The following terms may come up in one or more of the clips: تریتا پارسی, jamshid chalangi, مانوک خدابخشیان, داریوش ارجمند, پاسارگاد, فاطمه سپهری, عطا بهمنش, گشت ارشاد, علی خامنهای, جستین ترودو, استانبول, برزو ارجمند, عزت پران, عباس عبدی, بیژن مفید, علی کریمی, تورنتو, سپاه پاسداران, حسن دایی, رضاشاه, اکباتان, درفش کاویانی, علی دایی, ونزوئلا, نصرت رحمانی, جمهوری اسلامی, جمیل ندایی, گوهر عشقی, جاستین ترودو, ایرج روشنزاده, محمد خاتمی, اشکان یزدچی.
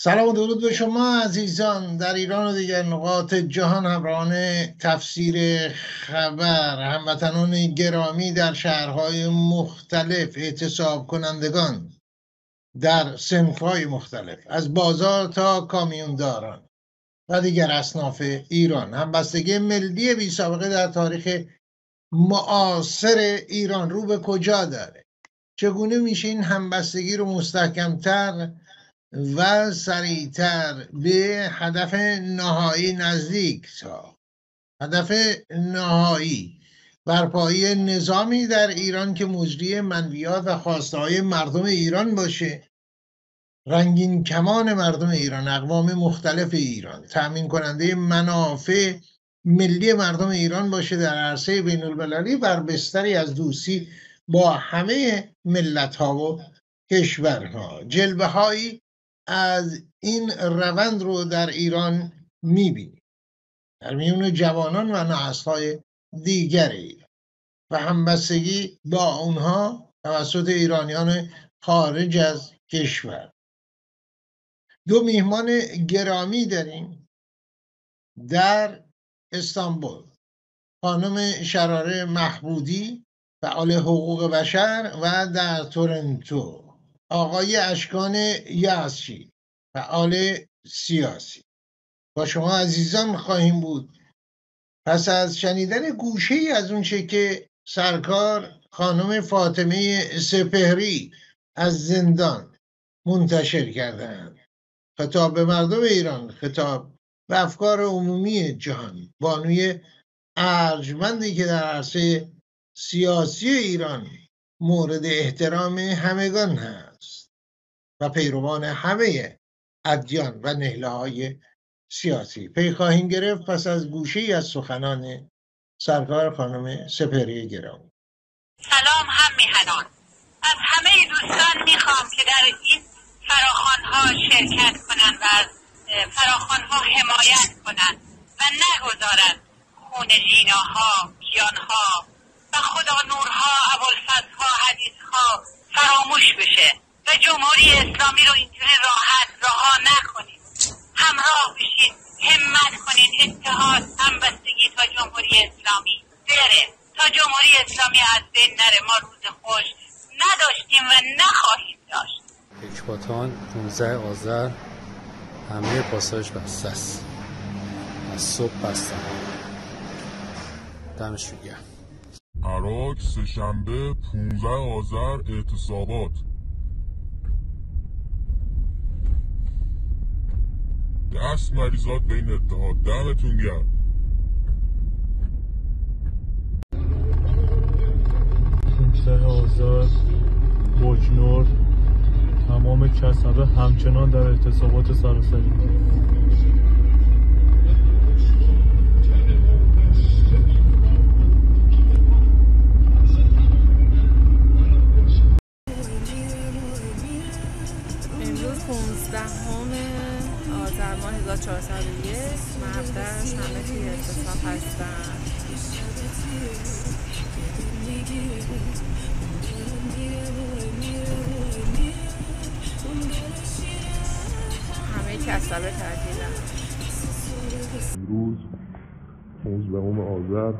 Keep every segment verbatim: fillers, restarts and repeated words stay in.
سلام و درود به شما عزیزان در ایران و دیگر نقاط جهان همراهان تفسیر خبر، هموطنان گرامی در شهرهای مختلف، اعتصاب کنندگان در صنف‌های مختلف از بازار تا کامیونداران و دیگر اصناف ایران، همبستگی ملی بی سابقه در تاریخ معاصر ایران رو به کجا داره؟ چگونه میشه این همبستگی رو مستحکمتر و سریعتر به هدف نهایی نزدیک تا هدف نهایی برپایی نظامی در ایران که مجری منویات و خواسته های مردم ایران باشه، رنگین کمان مردم ایران، اقوام مختلف ایران، تأمین کننده منافع ملی مردم ایران باشه در عرصه بین المللی بر بستری از دوستی با همه ملت ها و کشورها. جلوه هایی از این روند رو در ایران میبینیم در میون جوانان و نسل‌های دیگر ایران و همبستگی با اونها توسط ایرانیان خارج از کشور. دو میهمان گرامی داریم در استانبول، خانم شراره مهبودی فعال حقوق بشر و در تورنتو آقای اشکان یزدچی فعال سیاسی. با شما عزیزان خواهیم بود پس از شنیدن گوشه ای از اونچه که سرکار خانم فاطمه سپهری از زندان منتشر کردند، خطاب به مردم ایران، خطاب به افکار عمومی جهان، بانوی ارجمندی که در عرصه سیاسی ایران مورد احترام همگان هست و پیروان همه ادیان و نهله‌های سیاسی. پی خواهیم گرفت پس از گوشه‌ای از سخنان سرکار خانم سپهری گرامی. سلام هم میهنان، از همه دوستان میخوام که در این فراخوان‌ها شرکت کنند و از فراخوان‌ها حمایت کنند و نگذارند خونه‌جین‌ها، کیان‌ها و خدا نورها، ابوالفضل‌ها، حدیث‌ها فراموش بشه و جمهوری اسلامی رو اینجوری راحت رها نکنید. همراه بشید، همت کنید، اتحاد، همبستگی تا جمهوری اسلامی بره، تا جمهوری اسلامی از بین نره. ما روز خوش نداشتیم و نخواهیم داشت. اکباتان پانزده آذر همه پاساژ بسته است، از صبح بستن. دمشون گرم. عراق سه‌شنبه پانزده آذر اعتصابات. دست مریضات به این اتحاد، دمتون گرم. پانزده آذر بجنور، تمام کسبه همچنان در اعتصابات سراسری. امروز پانزده آذر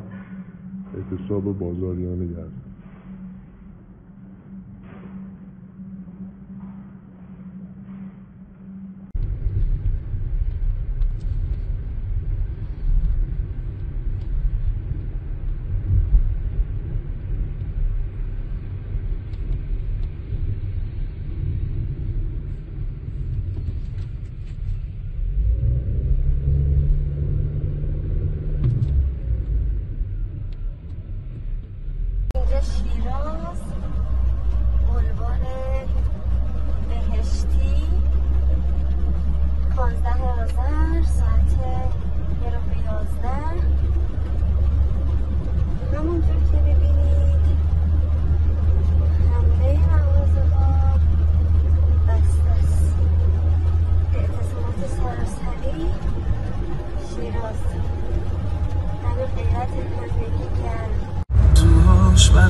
اعتصاب بازاریان یزد.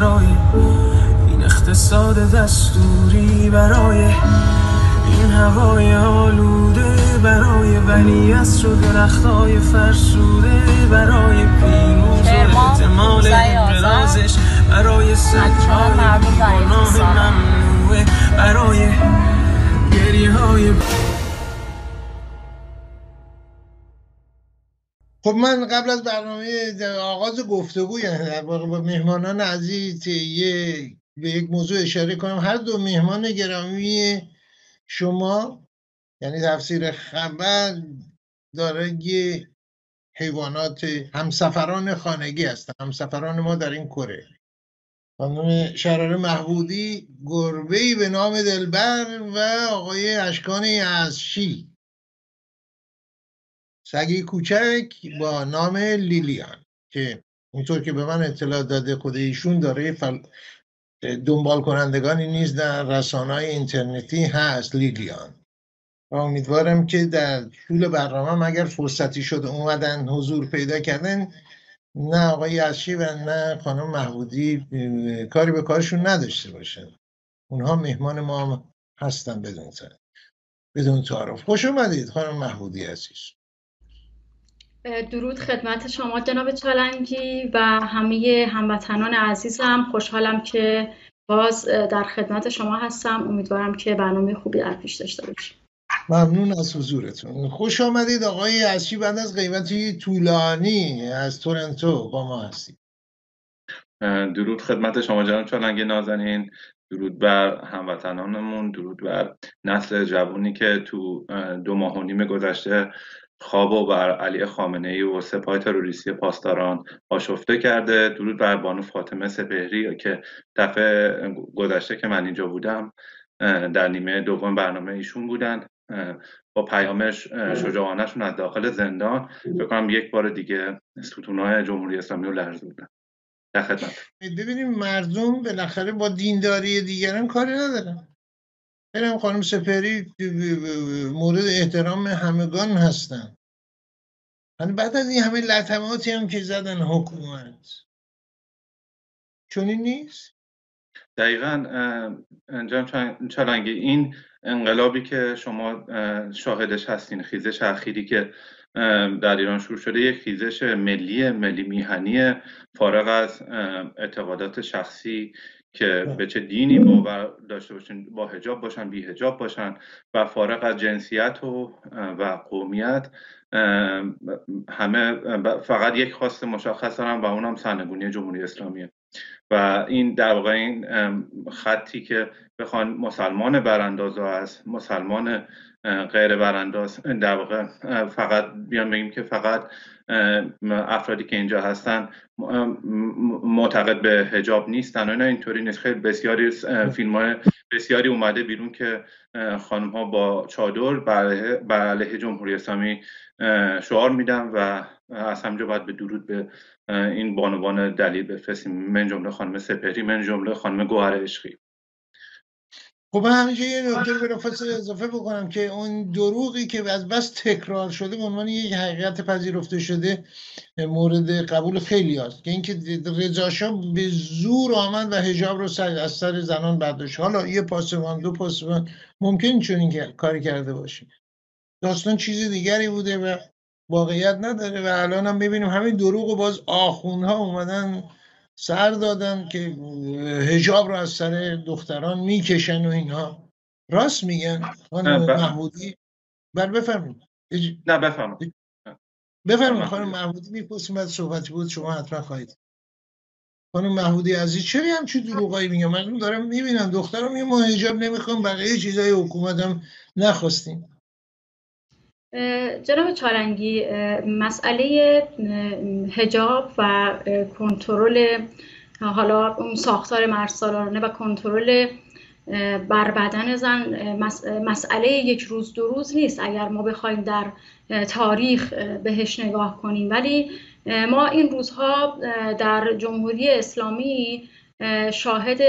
برای این اقتصاد دستوری، برای این هوای آلوده برای ولیعصر و درختای فرسوده برای پیروز و احتمال برازش برای سترهای گناه ممنوعه برای گریه های. خب من قبل از برنامه آغاز گفتگو در واقع با مهمانان عزیز یه به یک موضوع اشاره کنم. هر دو مهمان گرامی شما یعنی تفسیر خبر دارای حیوانات همسفران خانگی هستن، همسفران ما در این کره. خانم شراره مهبودی گربه‌ای به نام دلبر و آقای اشکان یزدچی سگی کوچک با نام لیلیان که اونطور که به من اطلاع داده خود ایشون داره فل... دنبال کنندگانی نیز در رسانه‌های اینترنتی هست لیلیان. و امیدوارم که در طول برنامه اگر فرصتی شد اومدن حضور پیدا کردن، نه آقای یزدچی و نه خانم مهبودی کاری به کارشون نداشته باشن، اونها مهمان ما هستن بدون تار. بدون تعارف. خوش اومدید خانم مهبودی عزیز. درود خدمت شما جناب چالنگی و همه هموطنان عزیزم. خوشحالم که باز در خدمت شما هستم. امیدوارم که برنامه خوبی در پیش داشته باشیم. ممنون از حضورتون. خوش آمدید آقای یزدچی، بعد از غیبتی طولانی از تورنتو با ما هستید. درود خدمت شما جناب چالنگی نازنین، درود بر هموطنانمون، درود بر نسل جوانی که تو دو ماه و نیم گذشته خواب و بر علی خامنهای و سپاه تروریستی پاسداران آشفته کرده. درود بر بانو فاطمه سپهری که دفعه گذشته که من اینجا بودم در نیمه دوم برنامه ایشون بودن با پیام شجاعانه‌شون از داخل زندان. فکر کنم یک بار دیگه ستون‌های جمهوری اسلامی رو لرزوندن. در خدمت ببینیم مردم بالاخره با دینداری دیگران کاری ندارن. خیلی خانم سپهری مورد احترام همگان هستن. بعد از این همه لطماتی هم که زدن حکومت چون این نیست؟ دقیقاً جناب چالنگی، این انقلابی که شما شاهدش هستین، خیزش اخیری که در ایران شروع شده، یک خیزش ملی ملی میهنی فارغ از اعتقادات شخصی که به چه دینی باور داشته باشن، با حجاب باشن، بی حجاب باشن و فارغ از جنسیت و و قومیت، همه فقط یک خواست مشخص دارن و اونم سرنگونی جمهوری اسلامیه. و این در واقع این خطی که بخوان مسلمان برانداز از مسلمان غیر برانداز در واقع فقط بیان بگیم که فقط افرادی که اینجا هستن معتقد به حجاب نیستن، اینا اینطوری نیست. خیلی بسیاری فیلم‌های بسیاری اومده بیرون که خانم‌ها با چادر بر علیه جمهوری اسلامی شعار میدن و از همجا باید به درود به این بانوان دلیل بفرستیم، من جمله خانم سپهری، من جمله خانم گوهر عشقی. خب من همینجا یه نکته بلافاصله اضافه بکنم که اون دروغی که از بس تکرار شده به عنوان یک حقیقت پذیرفته شده مورد قبول خیلی هست که اینکه رضاشاه به زور آمد و حجاب رو سر از سر زنان برداشت. حالا یه پاسبان دو پاسبان ممکن چون این کاری کرده باشه، داستان چیز دیگری بوده و واقعیت نداره. و الان هم میبینیم همین دروغ و باز آخوندها اومدن سر دادن که حجاب رو از سر دختران میکشن و اینها. راست میگن خانم مهبودی؟ بله بفرمایید. اج... نه بفرمایید بفرمایید خانم مهبودی. میپرسیم از صحبتی بود شما حتما خواهید. خانم مهبودی عزیز چرا همچین دروغایی میگن؟ من دارم میبینم دخترم میگه ما حجاب نمیخوام، بقیه چیزای حکومت هم نخواستیم. جناب چالنگی، مسئله حجاب و کنترل حالا اون ساختار مرسالانه و کنترل بر بدن زن مسئله یک روز دو روز نیست. اگر ما بخوایم در تاریخ بهش نگاه کنیم، ولی ما این روزها در جمهوری اسلامی شاهد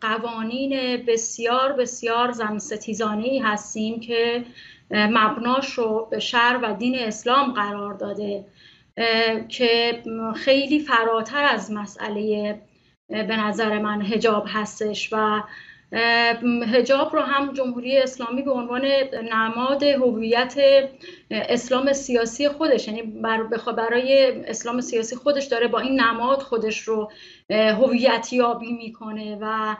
قوانین بسیار بسیار زن ستیزانه‌ای هستیم که مبناش رو به شرع و دین اسلام قرار داده که خیلی فراتر از مسئله به نظر من حجاب هستش و حجاب رو هم جمهوری اسلامی به عنوان نماد هویت اسلام سیاسی خودش، یعنی برای اسلام سیاسی خودش داره با این نماد خودش رو هویت یابی میکنه و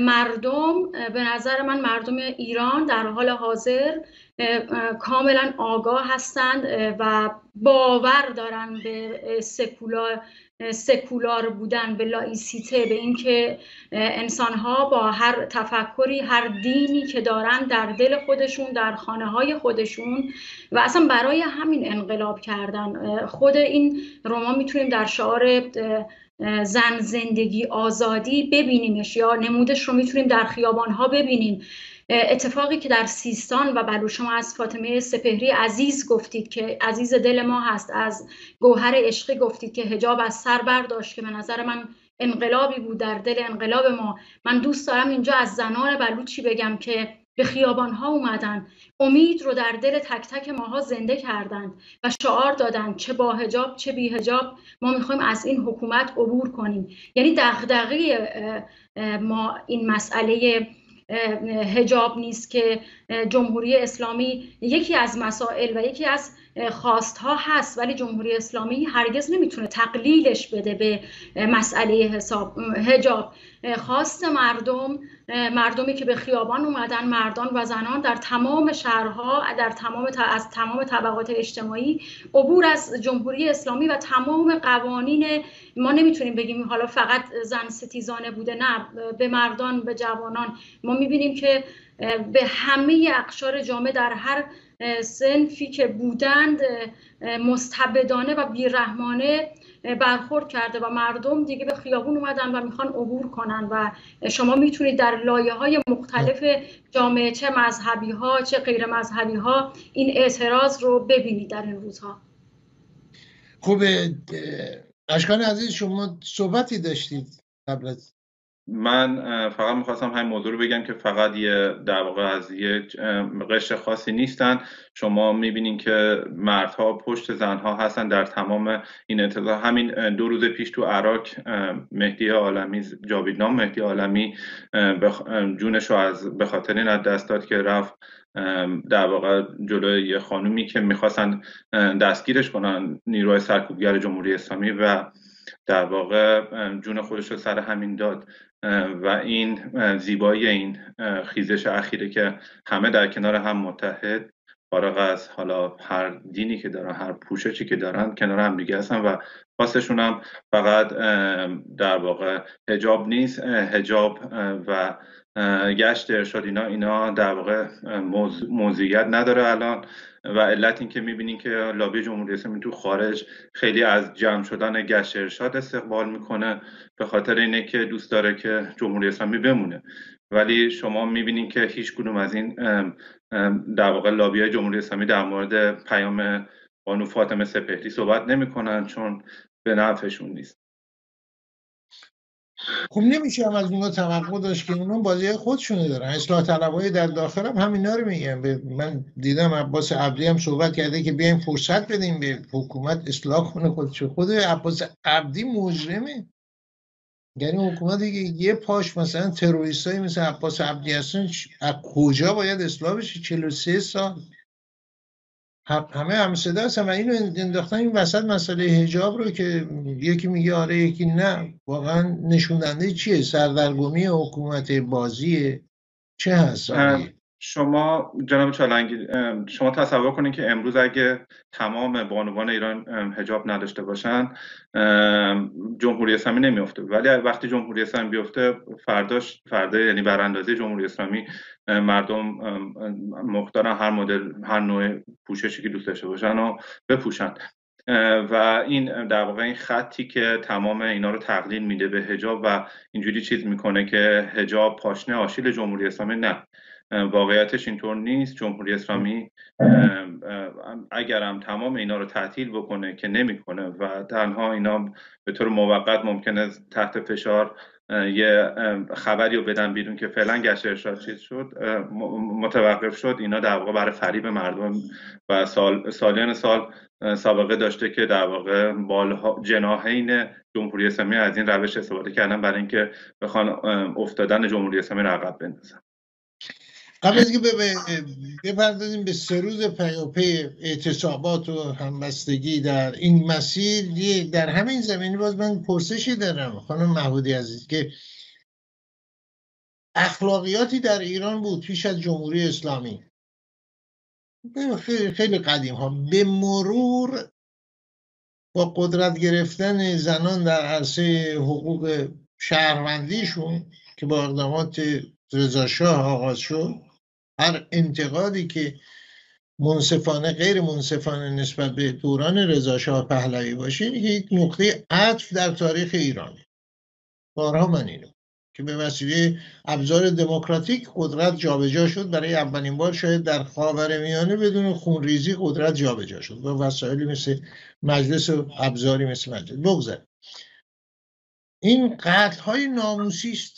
مردم، به نظر من مردم ایران در حال حاضر کاملا آگاه هستند و باور دارن به سکولار سکولار بودن، به لایسیته، به اینکه انسانها با هر تفکری، هر دینی که دارن در دل خودشون، در خانه‌های خودشون، و اصلا برای همین انقلاب کردن. خود این رو ما میتونیم در شعار زن زندگی آزادی ببینیمش، یا نمودش رو میتونیم در خیابان‌ها ببینیم. اتفاقی که در سیستان و بلوچ، شما از فاطمه سپهری عزیز گفتید که عزیز دل ما هست، از گوهر عشقی گفتید که حجاب از سر برداشت، که به نظر من انقلابی بود در دل انقلاب ما. من دوست دارم اینجا از زنان بلوچی بگم که به خیابان‌ها اومدن، امید رو در دل تک تک ماها زنده کردند و شعار دادن چه با حجاب چه بی حجاب ما میخوایم از این حکومت عبور کنیم. یعنی دغدغه ما این مسئله حجاب نیست که جمهوری اسلامی یکی از مسائل و یکی از خواستها هست، ولی جمهوری اسلامی هرگز نمیتونه تقلیلش بده به مسئله حجاب. خواست مردم، مردمی که به خیابان اومدن، مردان و زنان در تمام شهرها، در تمام از تمام طبقات اجتماعی، عبور از جمهوری اسلامی و تمام قوانین. ما نمیتونیم بگیم حالا فقط زن ستیزانه بوده، نه، به مردان، به جوانان. ما میبینیم که به همه اقشار جامعه در هر صنفی که بودند مستبدانه و بیرحمانه برخورد کرده و مردم دیگه به خیابون اومدن و میخوان عبور کنن. و شما میتونید در لایه های مختلف جامعه، چه مذهبی ها چه غیر مذهبی ها، این اعتراض رو ببینید در این روزها. خب اشکان عزیز، شما صحبتی داشتید قبل از؟ من فقط میخواستم همین موضوع رو بگم که فقط یه در واقع از یه قشر خاصی نیستن. شما میبینین که مردها پشت زنها هستن در تمام این انتظار. همین دو روز پیش تو عراق مهدی عالمی، جاویدنام مهدی عالمی، جونش رو از به خاطر این از دست داد که رفت در واقع جلوی یه خانومی که میخواستن دستگیرش کنن، نیروهای سرکوبگر جمهوری اسلامی، و در واقع جون خودش رو سر همین داد. و این زیبایی این خیزش اخیره که همه در کنار هم متحد، فارغ از حالا هر دینی که دارن، هر پوششی که دارن، کنار هم دیگه هستن و خواستشون هم فقط در واقع حجاب نیست. حجاب و گشت ارشاد اینا اینا در واقع موضوعیت نداره الان، و علت این که میبینین که لابی جمهوری اسلامی تو خارج خیلی از جمع شدن گشت ارشاد استقبال میکنه، به خاطر اینه که دوست داره که جمهوری اسلامی بمونه. ولی شما میبینین که هیچ کدوم از این در واقع لابیای جمهوری اسلامی در مورد پیام بانو فاطمه سپهری صحبت نمیکنن، چون به نفعشون نیست. خب نمیشه هم از اونا توقع داشت که اونا بازی خودشونه دارن. اصلاح طلبای در داخل هم همینا رو میگن. من دیدم عباس عبدی هم صحبت کرده که بیایم فرصت بدیم به حکومت اصلاح کنه خودش. خود عباس عبدی مجرمه، یعنی حکومتی که یه پاش مثلا تروریستایی مثل عباس عبدی هستن از کجا باید اصلاح بشه؟ چهل و سه سال همه همصدا هستن و اینو انداختن این وسط مسئله حجاب رو که یکی میگه آره یکی نه. واقعا نشوننده چیه؟ سردرگمی حکومت بازیه چه هست؟ شما جناب چالنگی، شما تصور کنید که امروز اگه تمام بانوان ایران حجاب نداشته باشن جمهوری اسلامی نمیفته، ولی وقتی جمهوری اسلامی بیفته فرداش فردا، یعنی براندازی جمهوری اسلامی، مردم مختارن هر مدل هر نوع پوششی که دوست داشته باشن و بپوشن. و این در واقع این خطی که تمام اینا رو تقلیل میده به حجاب و اینجوری چیز میکنه که حجاب پاشنه آشیل جمهوری اسلامی، نه. واقعیتش اینطور نیست. جمهوری اسلامی اگرم تمام اینا رو تعطیل بکنه که نمیکنه و تنها اینا به طور موقت ممکنه تحت فشار یه خبری رو بدن بیرون که فعلا گشت ارشاد چیز شد، متوقف شد، اینا در واقع برای فریب مردم و سال سالیان سال سابقه داشته که در واقع بالها جناحین جمهوری اسلامی از این روش استفاده کردن برای اینکه بخوان افتادن جمهوری اسلامی رو عقب بندازن. قبل از اینکه بپردازیم به سه روز پیاپی اعتصابات و همبستگی در این مسیر، در همین زمینه باز من پرسشی دارم خانم مهبودی عزیز که اخلاقیاتی در ایران بود پیش از جمهوری اسلامی، خیلی خیلی قدیم ها، به مرور با قدرت گرفتن زنان در عرصه حقوق شهروندیشون که با اقدامات رضاشاه آغاز شد، هر انتقادی که منصفانه غیر منصفانه نسبت به دوران رضاشاه پهلوی باشه یک نقطه عطف در تاریخ ایرانه. بارها من اینو که به وسیله ابزار دموکراتیک قدرت جابجا شد، برای اولین بار شاید در خاورمیانه بدون خونریزی قدرت جابجا شد با وسایلی مثل مجلس و ابزاری مثل مجلس. بگذاریم این قتل‌های ناموسی است.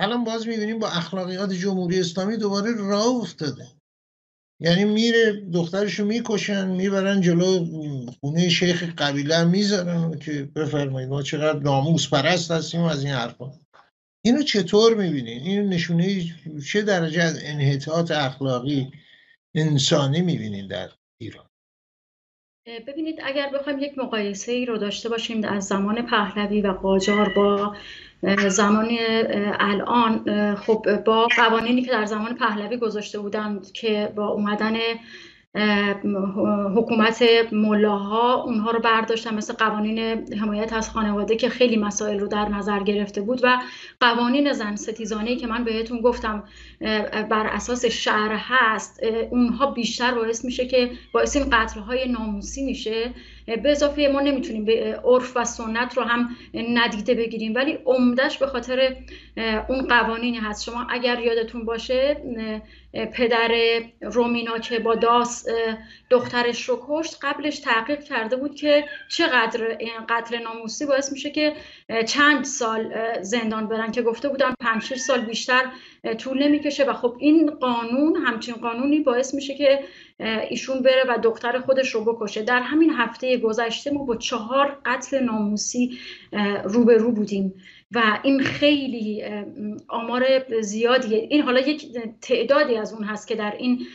الان باز می‌بینیم با اخلاقیات جمهوری اسلامی دوباره راه افتاده، یعنی میره دخترشو میکشن، میبرن جلو خونه شیخ قبیله میذارن که بفرمایید ما چقدر ناموس پرست هستیم از این حرفا. اینو چطور می‌بینین؟ اینو نشونه چه درجه از انحطاط اخلاقی انسانی می‌بینین در ایران؟ ببینید اگر بخوایم یک مقایسه ای رو داشته باشیم از زمان پهلوی و قاجار با زمان الان، خب با قوانینی که در زمان پهلوی گذاشته بودند که با اومدن حکومت ملاها اونها رو برداشتن، مثل قوانین حمایت از خانواده که خیلی مسائل رو در نظر گرفته بود و قوانین زن ستیزانه‌ای که من بهتون گفتم بر اساس شرع هست، اونها بیشتر باعث میشه که باعث این قتل‌های ناموسی میشه. به اضافه ما نمیتونیم به عرف و سنت رو هم ندیده بگیریم، ولی عمدش به خاطر اون قوانین هست. شما اگر یادتون باشه پدر رومینا که با داس دخترش رو کشت، قبلش تحقیق کرده بود که چقدر این قتل ناموسی باعث میشه که چند سال زندان برن که گفته بودن پنج شش سال بیشتر طول نمیکشه و خب این قانون، همچین قانونی باعث میشه که ایشون بره و دختر خودش رو بکشه. در همین هفته گذشته ما با چهار قتل ناموسی روبرو بودیم و این خیلی آمار زیادیه. این حالا یک تعدادی از اون هست که در این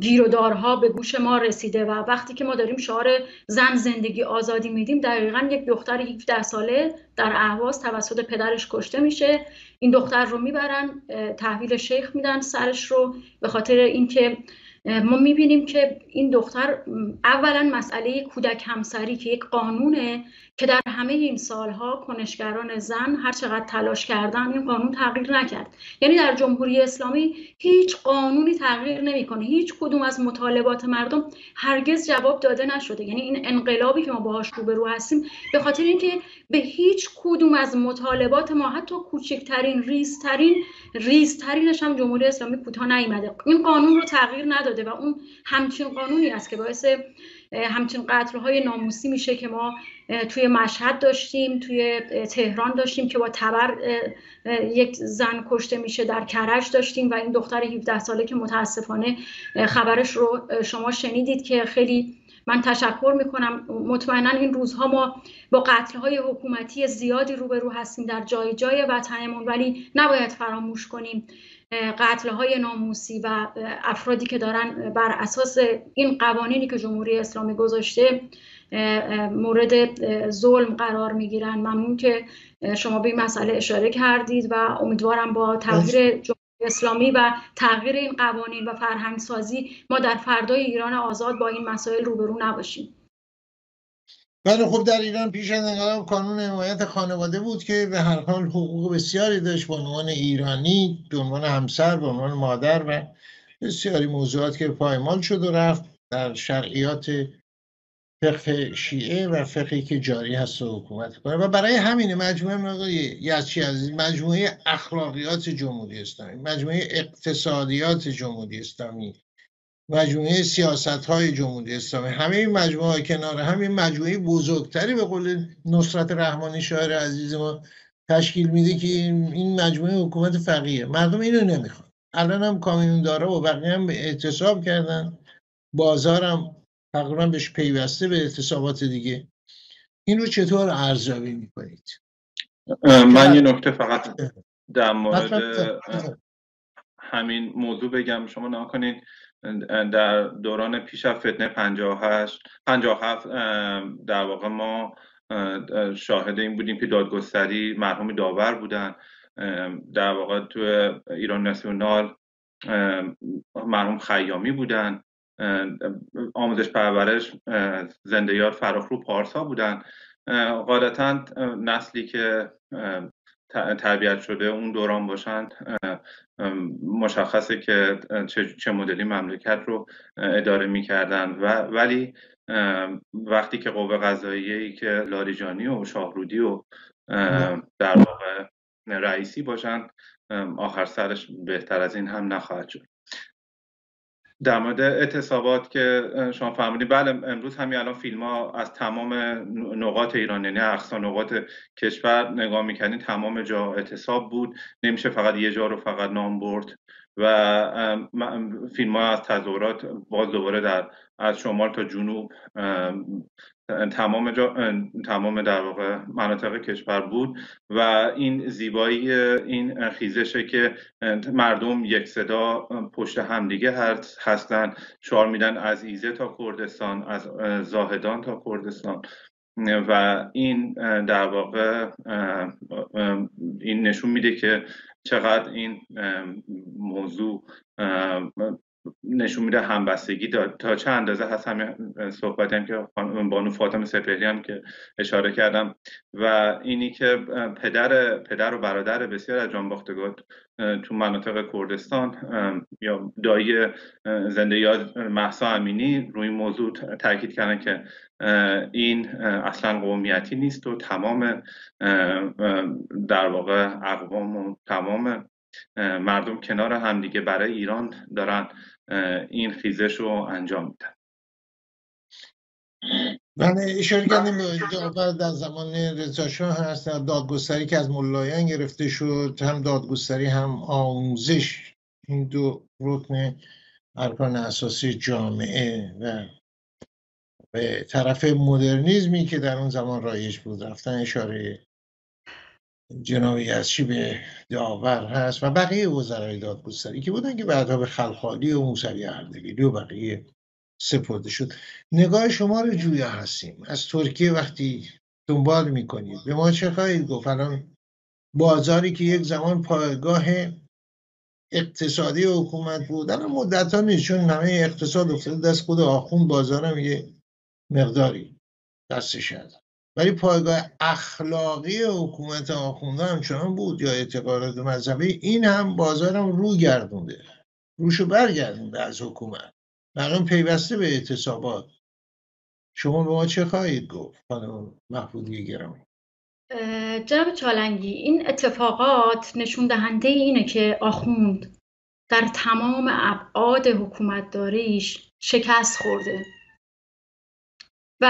گیرودارها به گوش ما رسیده و وقتی که ما داریم شعار زن زندگی آزادی میدیم، دقیقا یک دختر هفده ساله در اهواز توسط پدرش کشته میشه. این دختر رو میبرن تحویل شیخ میدن سرش رو، به خاطر اینکه ما میبینیم که این دختر اولا مسئله کودک همسری که یک قانونه که در همه این سالها کنشگران زن هر چقدر تلاش کردن این قانون تغییر نکرد. یعنی در جمهوری اسلامی هیچ قانونی تغییر نمیکنه، هیچ کدوم از مطالبات مردم هرگز جواب داده نشده. یعنی این انقلابی که ما باهاش روبرو هستیم به خاطر اینکه به هیچ کدوم از مطالبات ما حتی کوچکترین ریزترین ریزترینش هم جمهوری اسلامی کوتاه نیامده، این قانون رو تغییر نداده و اون همچین قانونی است که باعث همچین قتل‌های ناموسی میشه که ما توی مشهد داشتیم، توی تهران داشتیم که با تبر یک زن کشته میشه، در کرج داشتیم و این دختر هفده ساله که متاسفانه خبرش رو شما شنیدید که خیلی من تشکر میکنم. مطمئنا این روزها ما با قتل‌های حکومتی زیادی روبرو هستیم در جای جای وطنمون، ولی نباید فراموش کنیم قتل‌های ناموسی و افرادی که دارن بر اساس این قوانینی که جمهوری اسلامی گذاشته مورد ظلم قرار میگیرن. ممنون که شما به این مسئله اشاره کردید و امیدوارم با تغییر جمهوری اسلامی و تغییر این قوانین و فرهنگ سازی ما در فردای ایران آزاد با این مسائل روبرو نباشیم. بله، خب در ایران پیش از انقلاب قانون حمایت خانواده بود که به هر حال حقوق بسیاری داشت به عنوان ایرانی، به عنوان همسر، به عنوان مادر و بسیاری موضوعات که پایمال شد و رفت. در شرعیات فقه شیعه و فقهی که جاری هست و حکومت کنه. و برای همین مجموعه یزدچی عزیز، مجموعه اخلاقیات جمهوری اسلامی، مجموعه اقتصادیات جمهوری اسلامی، مجموعه سیاست‌های جمهوری اسلامی، همه این مجموعه کنار همین مجموعه بزرگتری به قول نصرت رحمانی شاعر عزیز ما تشکیل میده که این مجموعه حکومت فقیه. مردم اینو نمیخوان. الان هم کامیوندارا و بقیه هم اعتصاب کردن، بازارم تقریبا بهش پیوسته به اعتصابات دیگه. این رو چطور ارزیابی میکنید؟ من یه نکته فقط در مورد همین موضوع بگم، شما نکنین در دوران پیش از فتنه پنجاه و هشت پنجاه و هفت در واقع ما شاهد این بودیم که دادگستری مرحوم داور بودن، در واقع تو ایران ناسیونال مرحوم خیامی بودن، آموزش پرورش زنده‌یار فراخرو پارسا بودن. غالباً نسلی که تربیت شده اون دوران باشن مشخصه که چه مدلی مملکت رو اداره می‌کردن. و ولی وقتی که قوه قضاییه‌ای که لاریجانی و شاهرودی و در واقع رئیسی باشن، آخر سرش بهتر از این هم نخواهد شد. در مورد اعتصابات که شما فرمودید، بله امروز همین الان فیلم‌ها از تمام نقاط ایران، یعنی اقصا نقاط کشور نگاه میکنید تمام جا اعتصاب بود، نمیشه فقط یه جا رو فقط نام برد. و فیلم‌ها از تظاهرات باز دوباره در از شمال تا جنوب تمام جا، تمام در واقع مناطق کشور بود. و این زیبایی این خیزشه که مردم یک صدا پشت همدیگه هستن، شعار میدن از ایزه تا کردستان، از زاهدان تا کردستان. و این در واقع این نشون میده که چقدر این موضوع نشون میده همبستگی داد تا چه اندازه هست. همین صحبتی هم که بانو فاطمه سپهری هم که اشاره کردم و اینی که پدر پدر و برادر بسیار از جانباختگان تو مناطق کردستان یا دایی زنده یاد مهسا امینی روی این موضوع تاکید کردن که این اصلا قومیتی نیست و تمام در واقع اقوام و تمام مردم کنار همدیگه برای ایران دارن این خیزش رو انجام میدن. من اشاره کردم در زمان رضاشاه هست، دادگستری که از ملایان گرفته شد، هم دادگستری هم آموزش، این دو رکن ارکان اساسی جامعه و به طرف مدرنیزمی که در اون زمان رایج بود رفتن. اشاره جناب یزدچی به داور هست و بقیه وزرای دادگستری که بودن که بعدا به خلخالی و موسوی اردبیلی و بقیه سپرده شد. نگاه شما رو جویا هستیم از ترکیه وقتی دنبال میکنید، به ما چه خواهید گفت؟ الان بازاری که یک زمان پایگاه اقتصادی حکومت بود الان مدت‌ها نیست، چون همه اقتصاد افتاده دست خود آخوند، بازارم یه مقداری دستش هست، ولی پایگاه اخلاقی حکومت آخونده همچنان بود یا اعتقادات مذهبی. این هم بازارم رو گردونده، روشو برگردونده از حکومت، مردم پیوسته به اعتصابات. شما به ما چه خواهید گفت خانم مهبودی گرامی؟ جناب چالنگی، این اتفاقات نشون دهنده اینه که آخوند در تمام ابعاد حکومتداریش شکست خورده و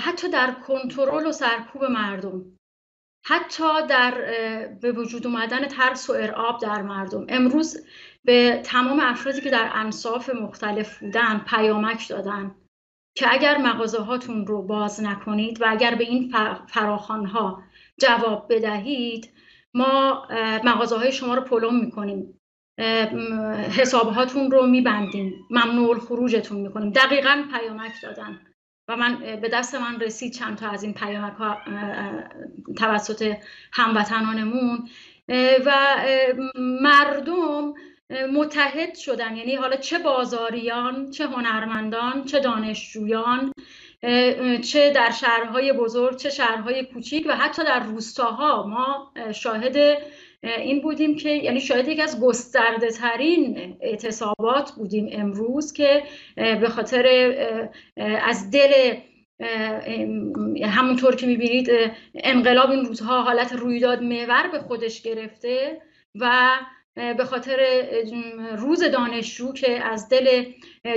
حتی در کنترل و سرکوب مردم، حتی در به وجود آمدن ترس و ارعاب در مردم. امروز به تمام افرادی که در انصاف مختلف بودن پیامک دادن که اگر مغازه هاتون رو باز نکنید و اگر به این فراخوان ها جواب بدهید ما مغازه های شما رو پلم میکنیم، حساب هاتون رو میبندیم، ممنوع الخروجتون میکنیم. دقیقاً پیامک دادن و من به دست من رسید چند تا از این پیامک ها توسط هموطنانمون و مردم متحد شدن، یعنی حالا چه بازاریان، چه هنرمندان، چه دانشجویان، چه در شهرهای بزرگ، چه شهرهای کوچیک و حتی در روستاها ما شاهد این بودیم که یعنی شاید یکی از گسترده ترین اعتصابات بودیم امروز که به خاطر از دل همونطور که میبینید انقلاب این روزها حالت رویداد محور به خودش گرفته و به خاطر روز دانشجو که از دل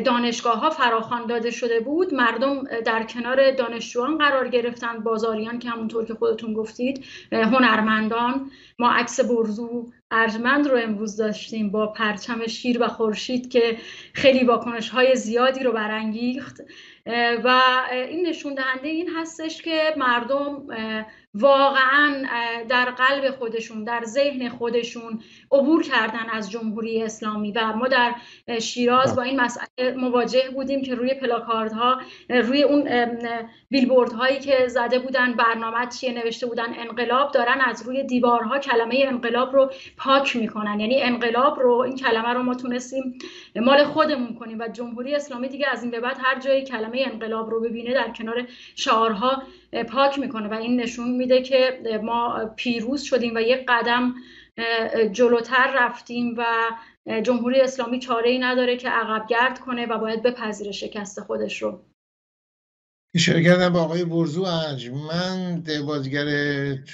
دانشگاه ها فراخوان داده شده بود، مردم در کنار دانشجویان قرار گرفتند، بازاریان که همونطور که خودتون گفتید، هنرمندان. ما عکس برزو ارجمند رو امروز داشتیم با پرچم شیر و خورشید که خیلی واکنش های زیادی رو برانگیخت و این نشون دهنده این هستش که مردم واقعا در قلب خودشون، در ذهن خودشون عبور کردن از جمهوری اسلامی. و ما در شیراز با این مسئله مواجه بودیم که روی پلاکاردها، روی اون بیلبوردهایی که زده بودن برنامه چیه نوشته بودن انقلاب، دارن از روی دیوارها کلمه انقلاب رو پاک میکنن. یعنی انقلاب رو، این کلمه رو ما تونستیم مال خودمون کنیم و جمهوری اسلامی دیگه از این به بعد هر جایی کلمه انقلاب رو ببینه در کنار شعارها پاک میکنه و این نشون میده که ما پیروز شدیم و یک قدم جلوتر رفتیم و جمهوری اسلامی چاره‌ای نداره که عقب گرد کنه و باید بپذیره شکست خودش رو. اشاره کردم به آقای برزو ارجمند، بازیگر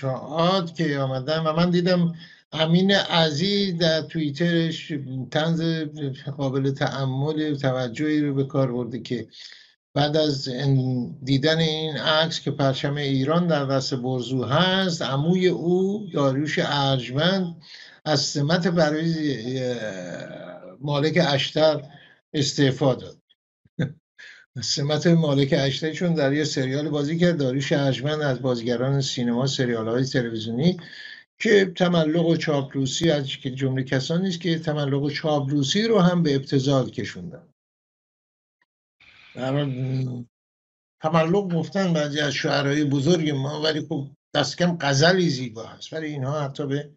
تئاتر که آمدن و من دیدم امین عزیز در توییترش طنز قابل تأمل توجهی رو به کار برده که بعد از دیدن این عکس که پرچم ایران در دست برزو هست، عموی او داریوش ارجمند از سمت برای مالک اشتر استعفا داد. سمت مالک اشتر چون در یه سریال بازی کرد. داریوش ارجمند از بازیگران سینما، سریال‌های تلویزیونی که تملق و چاپلوسی از جمله کسانی است که تملق و چاپلوسی رو هم به ابتذال کشوندن. تملق گفتن بعضی از شاعرای بزرگ ما، ولی خب دست کم غزلی زیبا هست، ولی اینها حتی به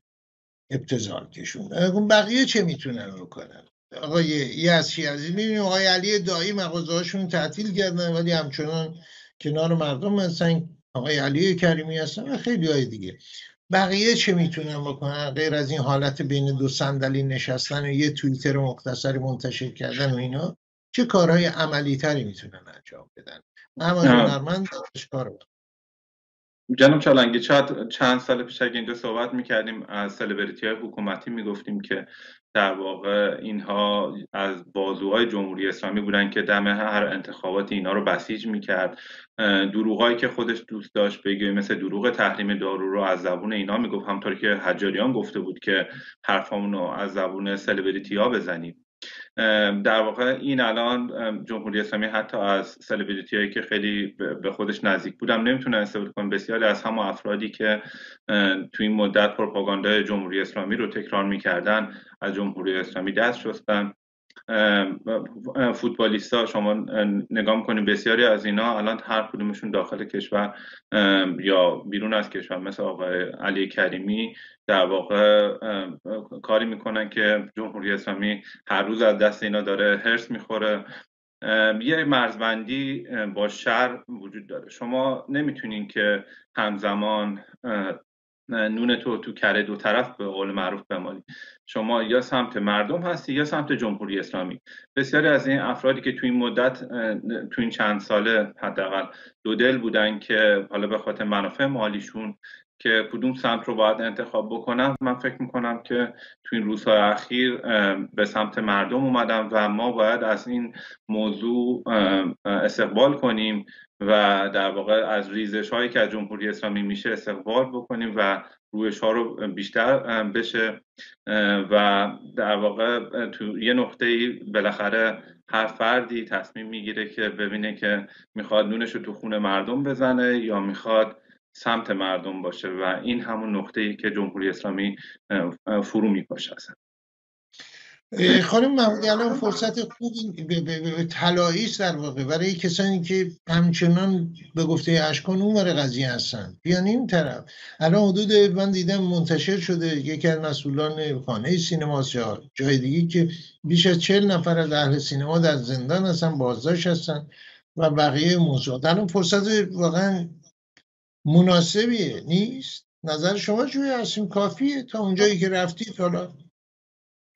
ابتذال کشوندن. بقیه چه میتونن رو کنن؟ آقای یزدچی عزیز، می‌بینیم آقای علی دایی مغازه‌هاشون تعطیل کردن ولی همچنان کنار مردم هستن. آقای علی کریمی هستن و خیلی های دیگه. بقیه چه میتونن بکنن غیر از این حالت بین دو صندلی نشستن و یه توییتر مختصری منتشر کردن و اینا؟ چه کارهای عملی تری میتونن انجام بدن؟ اما هنرمند داشت کار بود. جناب چالنگی، چند سال پیش اگه اینجا صحبت میکردیم از سلبریتی های حکومتی میگفتیم که در واقع اینها از بازوهای جمهوری اسلامی بودن که دم هر انتخابات اینا رو بسیج میکرد. دروغایی که خودش دوست داشت بگه، مثل دروغ تحریم دارو رو از زبون اینا میگفت، همونطور که حجاریان گفته بود که حرفامون رو از زبون سلبریتی ها بزنیم. در واقع این الان جمهوری اسلامی حتی از سلبریتی هایی که خیلی به خودش نزدیک بودم نمیتونه استفاده کنه. بسیاری از هم افرادی که تو این مدت پروپاگاندای جمهوری اسلامی رو تکرار میکردن از جمهوری اسلامی دست شستن. فوتبالیستا شما نگاه میکنید، بسیاری از اینا الان هر کدومشون داخل کشور یا بیرون از کشور مثل آقای علی کریمی در واقع کاری میکنن که جمهوری اسلامی هر روز از دست اینا داره هرس میخوره. یه مرزبندی با شر وجود داره. شما نمیتونین که همزمان نون تو تو کره دو طرف به قول معروف بمالی. شما یا سمت مردم هستی یا سمت جمهوری اسلامی. بسیاری از این افرادی که تو این مدت، تو این چند ساله حداقل، دو دل بودن که حالا به خاطر منافع مالیشون که کدوم سمت رو باید انتخاب بکنم، من فکر میکنم که تو این روزهای اخیر به سمت مردم اومدم و ما باید از این موضوع استقبال کنیم و در واقع از ریزش هایی که از جمهوری اسلامی میشه استقبال بکنیم و روش ها رو بیشتر بشه و در واقع تو یه نقطه‌ای بالاخره هر فردی تصمیم میگیره که ببینه که میخواد نونش رو تو خون مردم بزنه یا میخواد سمت مردم باشه و این همون نقطه‌ای که جمهوری اسلامی فرو میپاشه. خانم مهبودی، الان فرصت خوبی طلایی است در واقع برای کسانی که همچنان به گفته اشکان اونور قضیه هستن بیان این طرف. الان حدود من دیدم منتشر شده یکی از مسئولان خانه سینما یا جای دیگه که بیش از چهل نفر از اهل سینما در زندان هستن، بازداشت هستن و بقیه موضوعات. الان فرصت واقعا مناسبیه نیست؟ نظر شما چیه؟ اصلا کافیه تا اونجایی که رفتید حالا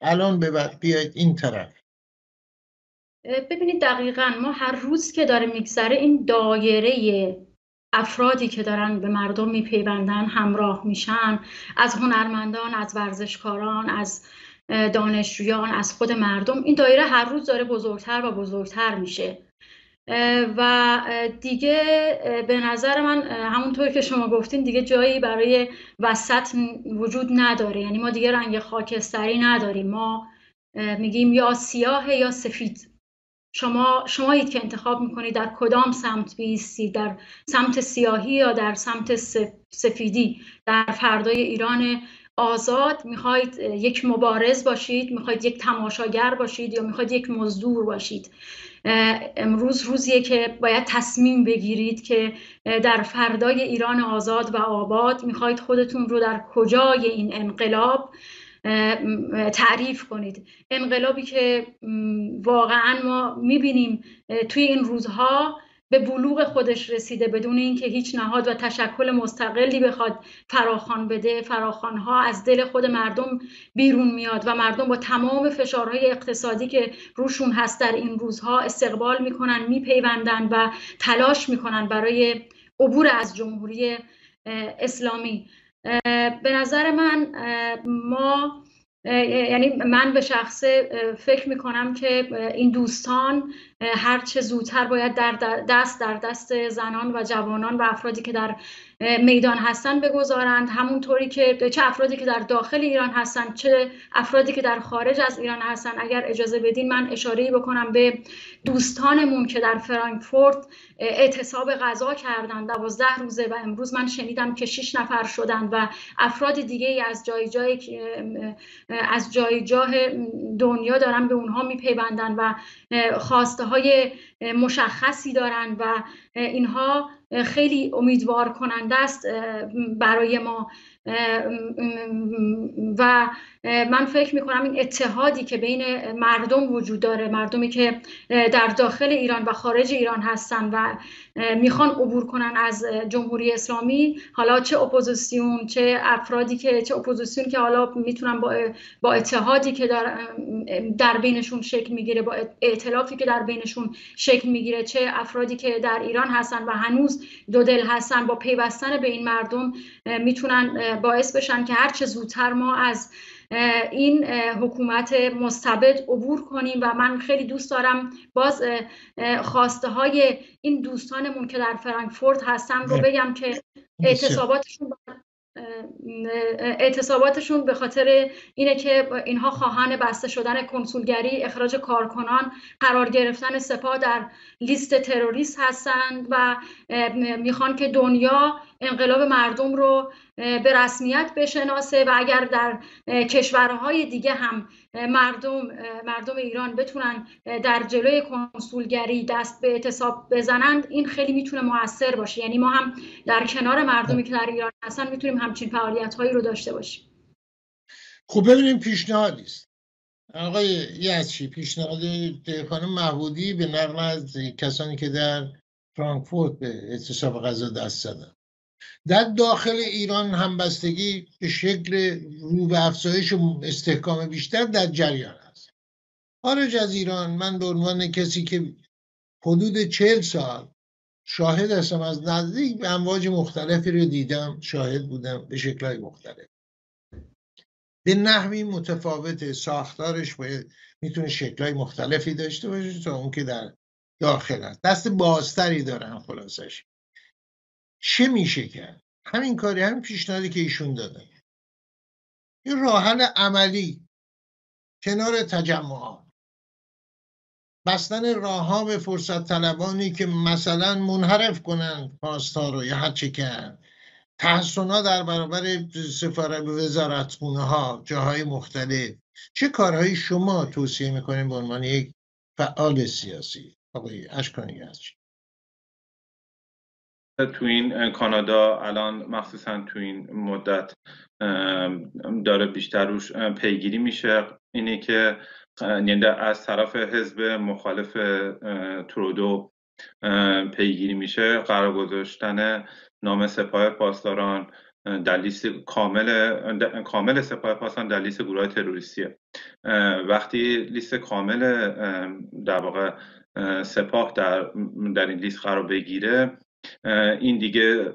الان به بعد بیاید این طرف؟ ببینید دقیقاً ما هر روز که داره میگذره این دایره افرادی که دارن به مردم میپیوندن همراه میشن، از هنرمندان، از ورزشکاران، از دانشجویان، از خود مردم، این دایره هر روز داره بزرگتر و بزرگتر میشه و دیگه به نظر من همونطور که شما گفتین دیگه جایی برای وسط وجود نداره. یعنی ما دیگه رنگ خاکستری نداریم، ما میگیم یا سیاه یا سفید، شما شمایید که انتخاب میکنید در کدام سمت بیستید، در سمت سیاهی یا در سمت سفیدی. در فردای ایران آزاد میخواید یک مبارز باشید، میخواید یک تماشاگر باشید، یا میخواید یک مزدور باشید. امروز روزیه که باید تصمیم بگیرید که در فردای ایران آزاد و آباد میخواید خودتون رو در کجای این انقلاب تعریف کنید. انقلابی که واقعا ما میبینیم توی این روزها به بلوغ خودش رسیده، بدون اینکه هیچ نهاد و تشکل مستقلی بخواد فراخوان بده، فراخوانها از دل خود مردم بیرون میاد و مردم با تمام فشارهای اقتصادی که روشون هست در این روزها استقبال میکنن، میپیوندن و تلاش میکنن برای عبور از جمهوری اسلامی. به نظر من ما یعنی من به شخص فکر میکنم که این دوستان هر چه زودتر باید در دست در دست زنان و جوانان و افرادی که در میدان هستن بگذارند، همونطوری که چه افرادی که در داخل ایران هستن چه افرادی که در خارج از ایران هستن. اگر اجازه بدین من اشاره‌ای بکنم به دوستانمون که در فرانکفورت اعتصاب غذا کردن دوازده روزه و امروز من شنیدم که شش نفر شدند و افراد دیگه از جای جای از جای جای دنیا دارن به اونها میپیوندن و خواسته های مشخصی دارن و اینها خیلی امیدوار کننده است برای ما و من فکر میکنم این اتحادی که بین مردم وجود داره، مردمی که در داخل ایران و خارج ایران هستن و میخوان عبور کنن از جمهوری اسلامی، حالا چه اپوزیسیون چه افرادی که چه اپوزیسیون که حالا میتونن با, با اتحادی که در, در بینشون شکل میگیره، با ائتلافی که در بینشون شکل میگیره، چه افرادی که در ایران هستن و هنوز دو دل هستن، با پیوستن به این مردم میتونن باعث بشن که هر چه زودتر ما از این حکومت مستبد عبور کنیم و من خیلی دوست دارم باز خواسته های این دوستانمون که در فرانکفورت هستن رو بگم که اعتصاباتشون اعتصاباتشون به خاطر اینه که اینها خواهان بسته شدن کنسولگری، اخراج کارکنان، قرار گرفتن سپاه در لیست تروریست هستند و میخوان که دنیا انقلاب مردم رو به رسمیت بشناسه و اگر در کشورهای دیگه هم مردم مردم ایران بتونن در جلوی کنسولگری دست به اعتصاب بزنند این خیلی میتونه موثر باشه. یعنی ما هم در کنار مردمی که در ایران هستن میتونیم همچین فعالیت‌هایی رو داشته باشیم. خب ببینیم پیشنهادی است. آقای یزدچی، پیشنهاد خانم مهبودی به نقل از کسانی که در فرانکفورت به اعتصاب غذا دست زدند. در داخل ایران همبستگی به شکل رو به افزایش و استحکام بیشتر در جریان است. خارج از ایران من به عنوان کسی که حدود چهل سال شاهد هستم، از نزدیک به امواج مختلفی رو دیدم، شاهد بودم به شکل‌های مختلف، به نحوی متفاوت ساختارش باید میتونه شکل‌های مختلفی داشته باشه تا اون که در داخل است. دست بازتری دارن خلاصش. چه میشه کرد؟ همین کاری، همین پیشنهادی که ایشون دادن، یه راه حل عملی کنار تجمعات، بستن راه‌ها به فرصت طلبانی که مثلا منحرف کنند پاستا رو یا هر چه کرد، تحصنا در برابر سفارت وزارتخونه ها جاهای مختلف. چه کارهایی شما توصیه میکنین به عنوان یک فعال سیاسی آقای اشکان یزدچی؟ تو این کانادا الان مخصوصا تو این مدت داره بیشتر روش پیگیری میشه اینه که از طرف حزب مخالف ترودو پیگیری میشه قرار گذاشتن نام سپاه پاسداران در لیست کامل کامل سپاه پاسداران در لیست گروه تروریستیه. وقتی لیست کامل در واقع سپاه در در این لیست قرار بگیره، این دیگه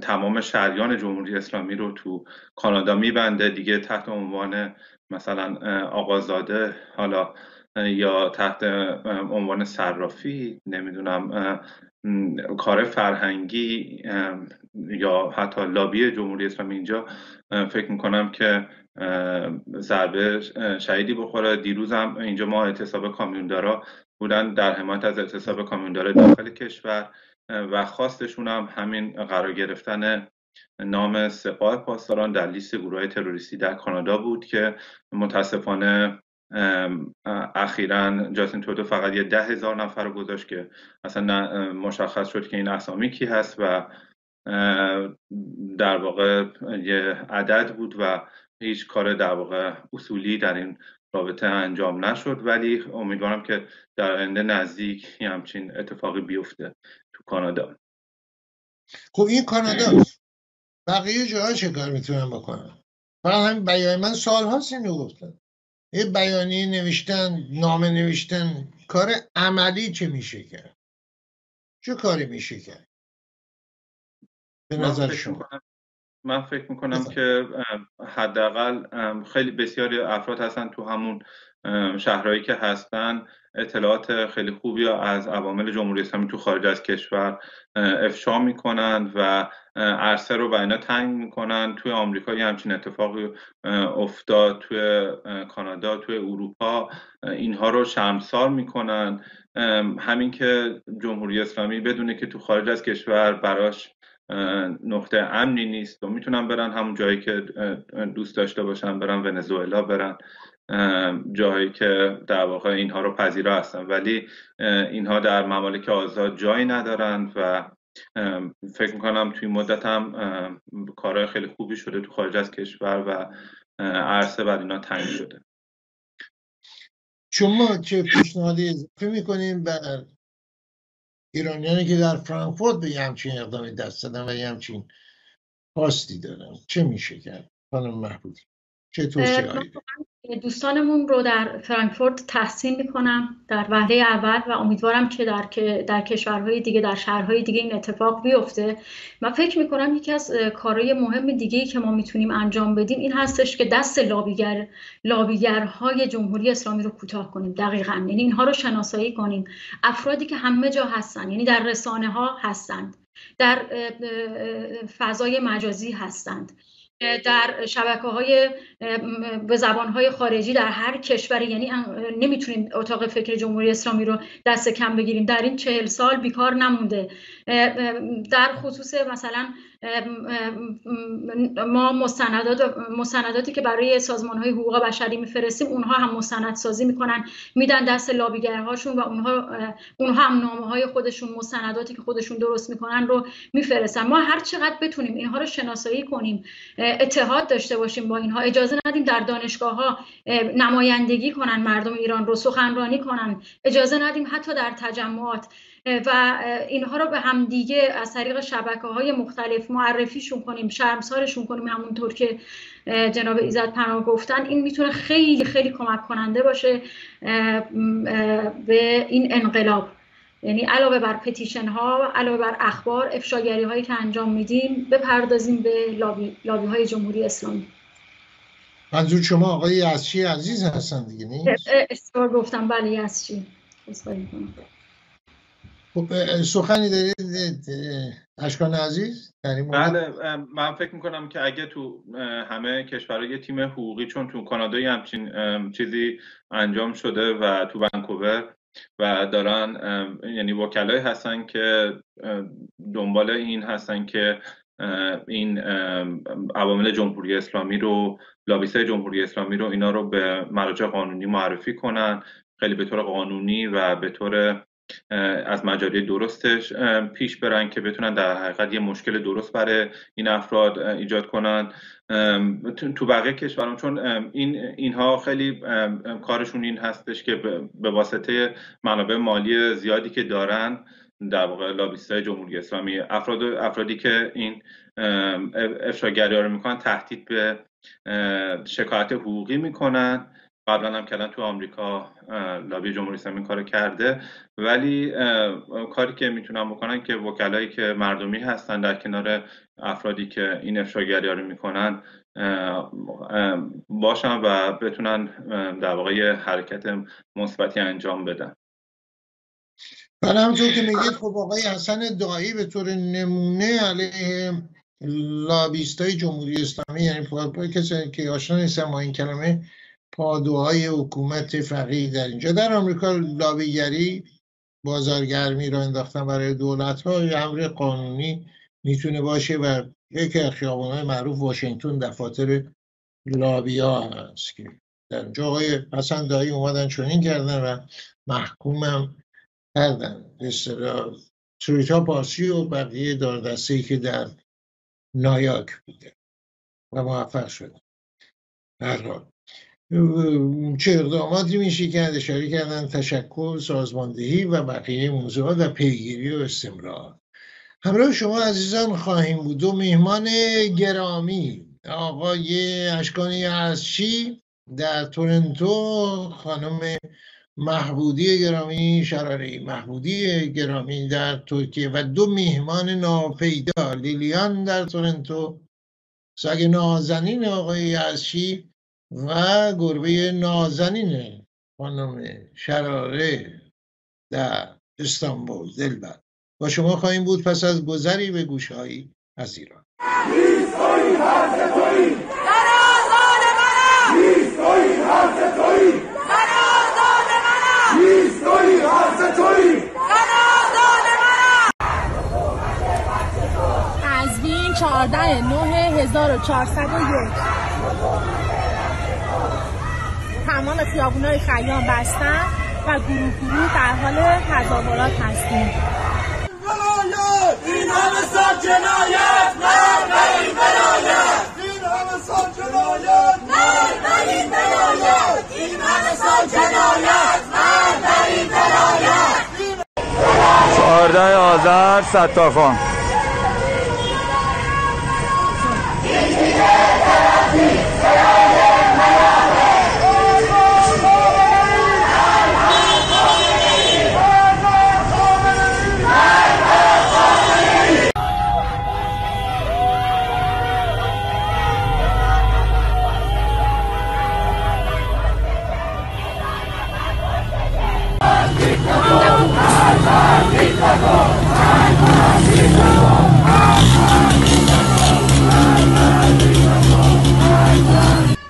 تمام شریان جمهوری اسلامی رو تو کانادا میبنده، دیگه تحت عنوان مثلا آقازاده حالا یا تحت عنوان صرافی، نمیدونم کار فرهنگی یا حتی لابی جمهوری اسلامی اینجا فکر میکنم که ضربه شدیدی بخوره. دیروز هم اینجا ما اعتصاب کامیوندارا بودن در حمایت از اعتصاب کامیوندارا داخل کشور و خواستشون هم همین قرار گرفتن نام سپاه پاسداران در لیست گروه تروریستی در کانادا بود که متاسفانه اخیراً جاستین ترودو فقط یه ده هزار نفر رو گذاشت که اصلا مشخص شد که این اسامی کی هست و در واقع یه عدد بود و هیچ کار در واقع اصولی در این رابطه انجام نشد، ولی امیدوارم که در آینده نزدیک همچین اتفاقی بیفته تو کانادا. خب این کانادا بقیه جاها چه کار میتونن بکنن؟ فقط همین بیان من سال هاست اینو گفتن، یه بیانیه نوشتن، نامه نوشتن، کار عملی چه میشه کرد؟ چه کاری میشه کرد به نظر شما؟ من فکر میکنم بزن. که حداقل خیلی بسیاری افراد هستن تو همون شهرهایی که هستن اطلاعات خیلی خوبی از عوامل جمهوری اسلامی تو خارج از کشور افشا میکنن و عرصه رو بنا تنگ میکنن. توی آمریکا یه همچین اتفاقی افتاد، توی کانادا، توی اروپا اینها رو شرمسار میکنن. همین که جمهوری اسلامی بدونه که تو خارج از کشور براش نقطه امنی نیست و میتونن برن همون جایی که دوست داشته باشن، برن ونزوئلا، برن جایی که در واقع اینها رو پذیرا هستن، ولی اینها در ممالک آزاد جایی ندارن و فکر میکنم توی مدت هم کارهای خیلی خوبی شده تو خارج از کشور و عرصه بر اینا تنگ شده. شما چه پیشنهادی اضافی میکنین بر ایرانیانی که در فرانکفورت به یه همچین اقدامی دست دادن و یه همچین خواستی دارن؟ چه میشه کرد خانم مهبودی؟ چه توصیه هایی دارید؟ دوستانمون رو در فرانکفورت تحسین میکنم در وهله اول و امیدوارم که در در کشورهای دیگه، در شهرهای دیگه این اتفاق بیفته. من فکر میکنم یکی از کارهای مهم دیگه‌ای که ما میتونیم انجام بدیم این هستش که دست لابیگر لابیگرهای جمهوری اسلامی رو کوتاه کنیم. دقیقاً یعنی اینها رو شناسایی کنیم، افرادی که همه جا هستن، یعنی در رسانه ها هستند، در فضای مجازی هستند، در شبکه‌های به زبان‌های خارجی در هر کشور، یعنی نمیتونیم اتاق فکر جمهوری اسلامی رو دست کم بگیریم. در این چهل سال بیکار نمونده. در خصوص مثلا ما مستندات مستنداتی که برای سازمان‌های حقوق بشری می‌فرستیم، اونها هم مستندسازی می‌کنن، میدن دست لابیگرهاشون و اونها اونها هم نامه‌های خودشون، مستنداتی که خودشون درست می‌کنن رو می‌فرستن. ما هر چقدر بتونیم اینها رو شناسایی کنیم، اتحاد داشته باشیم با اینها، اجازه ندیم در دانشگاه‌ها نمایندگی کنن مردم ایران رو، سخنرانی کنن، اجازه ندیم حتی در تجمعات، و اینها رو به هم دیگه از طریق شبکه‌های مختلف معرفیشون کنیم، شرمسارشون کنیم. همونطور که جناب عزت پران گفتن، این میتونه خیلی خیلی کمک کننده باشه به این انقلاب. یعنی علاوه بر پتیشن ها، علاوه بر اخبار، افشاگری هایی که انجام میدیم، بپردازیم به لابی لابی های جمهوری اسلامی. منظور شما آقای یزدچی عزیز هستن دیگه، نیست؟ اصرار گفتم، بله یزدچی. خب سخنی دارید اشکان عزیز؟ بله، من فکر میکنم که اگه تو همه کشورها یه تیم حقوقی، چون تو کانادا همچین چیزی انجام شده و تو ونکوور و دارن، یعنی وکلای هستن که دنبال این هستن که این عوامل جمهوری اسلامی رو، لابیستای جمهوری اسلامی رو، اینا رو به مراجع قانونی معرفی کنن، خیلی به طور قانونی و به طور از مجاری درستش پیش برن که بتونن در حقیقت یه مشکل درست برای این افراد ایجاد کنن تو بقیه کشورام. چون این اینها خیلی کارشون این هستش که به واسطه منابع مالی زیادی که دارن، در واقع لابیستای جمهوری اسلامی، افراد افرادی که این افشاگری‌ها رو میکنن، تهدید به شکایت حقوقی میکنن. قبلا هم کلا تو آمریکا لابی جمهوری اسلامی این کارو کرده، ولی کاری که میتونن بکنن که وکلایی که مردمی هستن در کنار افرادی که این افشاگری‌ها رو میکنن باشن و بتونن در واقع حرکت مثبتی انجام بدن. بله، همونطور که میگید خب آقای حسن دایی به طور نمونه علیه لابیستای جمهوری اسلامی، یعنی پای کسی که آشنا نیستن با این کلمه، پادوهای حکومت فقیه در اینجا در آمریکا لابیگری، بازارگرمی را انداختن برای دولت‌ها، یه امر قانونی میتونه باشه و یکی از خیابان‌های معروف واشنگتن دفاتر لابی‌ها هست که در اینجا آقای حسن دایی اومدن چنین کردن و محکومم کردن. اصطلاح تریتا پارسی و بقیه دار دسته‌ای که در نایاک بوده و موفق شدن. برحال چه اقداماتی میشه که اشاره کردن؟ تشکل، سازماندهی و بقیه موضوعات و پیگیری و استمرار. همراه شما عزیزان خواهیم بود و مهمان گرامی آقای اشکان یزدچی در تورنتو، خانم مهبودی گرامی، شراره مهبودی گرامی در ترکیه و دو مهمان ناپیدا، لیلیان در تورنتو، سگ نازنین آقای یزدچی و گربه نازنین خانم شراره در استانبول. دلبر با شما خواهیم بود پس از گذری به گوشهایی از ایران. تزوین چهارده نه هزار و چهارصد و یک. تمام خیابون‌های خیام بستن و گروه گروه در حال تظاهرات هستیم. این همه سال جنایت نه به این ولایت، این همه سال جنایت نه به این ولایت، این همه سال جنایت نه به این ولایت. چهارده آذر ستارخان.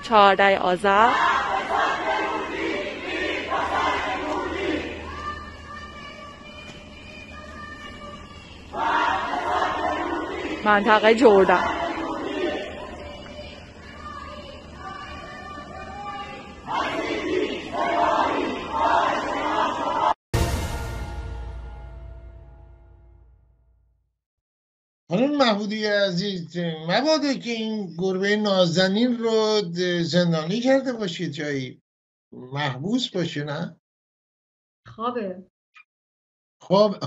چهارده آذر منطقه جردن. خانم مهبودی عزیز، مبادا که این گربه نازنین رو زندانی کرده باشید، جایی محبوس باشه. نه خوابه، خواب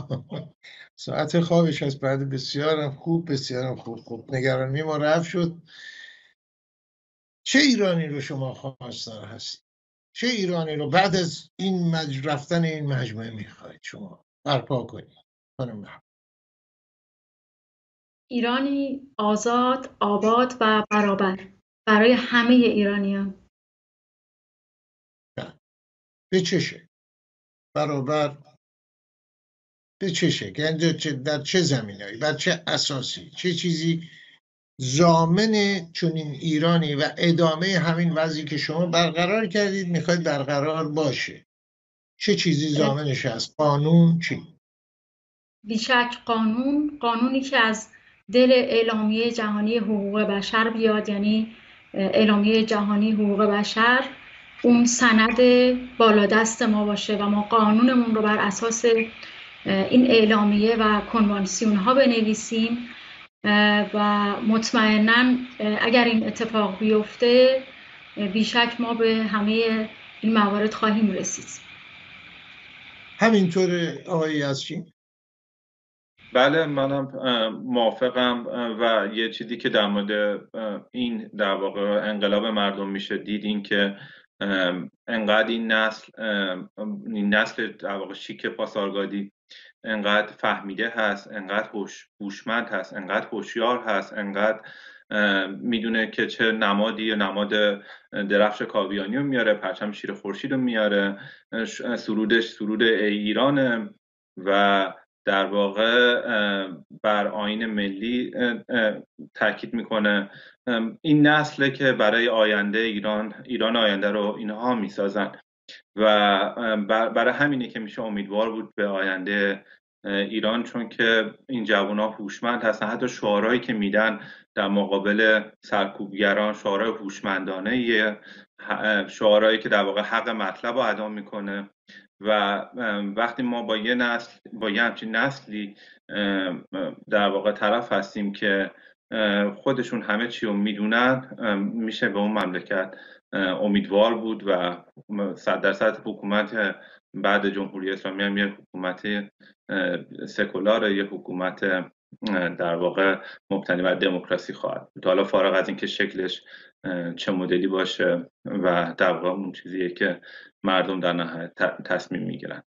ساعت خوابش از بعد. بسیارم خوب، بسیارم خوب. خوب نگرانی ما رفع شد. چه ایرانی رو شما خواستار هستید؟ چه ایرانی رو بعد از این مج... رفتن این مجموعه میخواید شما برپا کنید خانم مهبودی؟ ایرانی آزاد، آباد و برابر برای همه ایرانیان. به چه شکل؟ برابر به چه شکل؟ یعنی در چه زمینه‌ای؟ بر چه اساسی؟ چه چیزی ضامن چنین ایرانی و ادامه همین وضعی که شما برقرار کردید میخواید برقرار باشه؟ چه چیزی ضامنش هست؟ قانون چی؟ بیشک قانون، قانونی که از دل اعلامیه جهانی حقوق بشر بیاد، یعنی اعلامیه جهانی حقوق بشر اون سند بالادست ما باشه و ما قانونمون رو بر اساس این اعلامیه و کنوانسیون ها بنویسیم و مطمئنا اگر این اتفاق بیفته بیشک ما به همه این موارد خواهیم رسید. همینطور آقای یزدچی؟ بله، منم موافقم و یه چیزی که در مورد این در واقع انقلاب مردم میشه دید این که انقدر این نسل این نسل در واقع شیک پاسارگادی انقدر فهمیده هست، انقدر هوشمند هست، انقدر هوشیار هست، انقدر میدونه که چه نمادی یا نماد درفش کاویانی رو میاره، پرچم شیر خورشید رو میاره، سرودش سرود ای ایرانه و در واقع بر آیین ملی تاکید میکنه. این نسله که برای آینده ایران ایران آینده رو اینها میسازن و برای همینه که میشه امیدوار بود به آینده ایران، چون که این جوان‌ها هوشمند هستن. حتی شعارهایی که میدن در مقابل سرکوبگران شعارهای هوشمندانه، شعارهایی که در واقع حق مطلب رو ادا میکنه و وقتی ما با یه نسل با یه همچین نسلی در واقع طرف هستیم که خودشون همه چی رو میدونن، میشه به اون مملکت امیدوار بود و صد درصد حکومت بعد جمهوری اسلامی هم یه حکومت سکولاره، یه حکومت در واقع مبتنی بر دموکراسی خواهد بود، حالا فارغ از اینکه شکلش چه مدلی باشه و در واقع اون چیزیه که مردم در نهایت تصمیم میگیرن.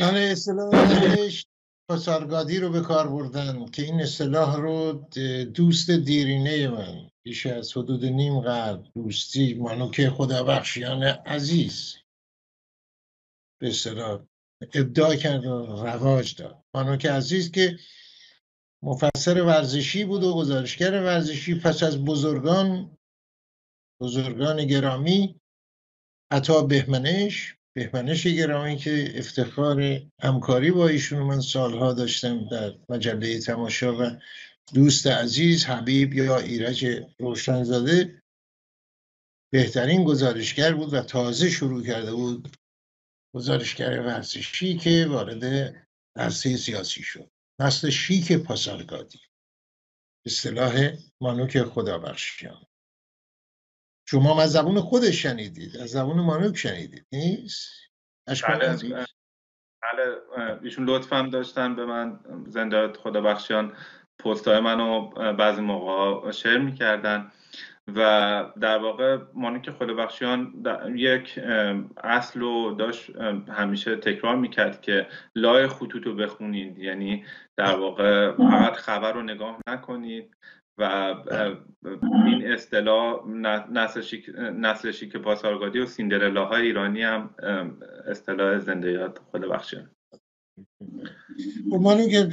من اصطلاحش پاسارگادی رو به کار بردن که این اصطلاح رو دوست دیرینه من بیش از حدود نیم قرن دوستی مانوک خدابخشیان عزیز به اصطلاح ابداع کرد و رواج داد. مانوک عزیز که مفسر ورزشی بود و گزارشگر ورزشی، پس از بزرگان بزرگان گرامی عطا بهمنش بهمنش گرامی که افتخار همکاری با ایشون من سالها داشتم در مجله تماشا، و دوست عزیز حبیب یا ایرج روشنزاده بهترین گزارشگر بود و تازه شروع کرده بود گزارشگر ورزشی که وارد عرصه سیاسی شد. نسل شیک پاسارگادی، اصطلاح مانوک خدابخشیان. شما از زبون خودش شنیدید، از زبون مانوک شنیدید نیست؟ اشکان عزیز بله، ایشون لطفم داشتن به من زنده خدابخشیان پست‌های منو بعضی موقع‌ها شیر می‌کردن و در واقع مانوک خدابخشیان یک اصل رو داشت همیشه تکرار میکرد که لای خطوط رو بخونید، یعنی در واقع فقط خبر رو نگاه نکنید و این اصطلاح نسل شیک پاسارگادی و سیندرلاهای ایرانی هم اصطلاح زنده یاد خدابخشیان. مانوک